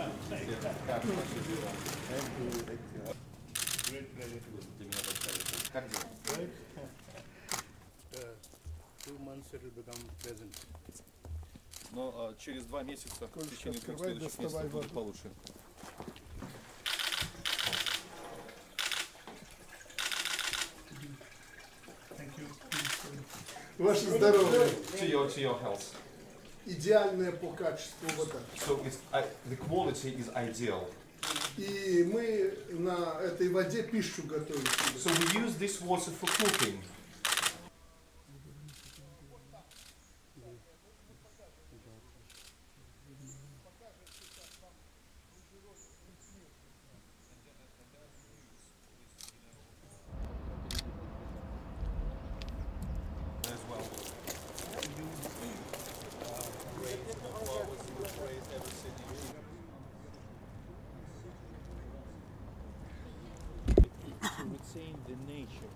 Right? 2 months it will become present. Но через 2 месяца, в течение 2 следующих месяцев будет получше. Ваше здоровье. Идеальное по качеству вода. So the quality is ideal. И мы на этой воде пищу готовим. So we use this water for cooking. Retain the nature.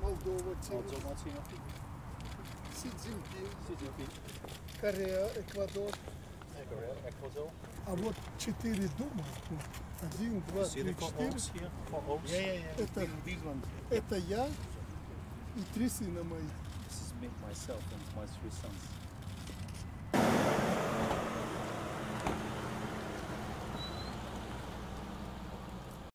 Молдова, Си Цзиньпин, Корея, Эквадор. А вот 4 дома, 1, 2, 3, 4. Это я и 3 сына мои.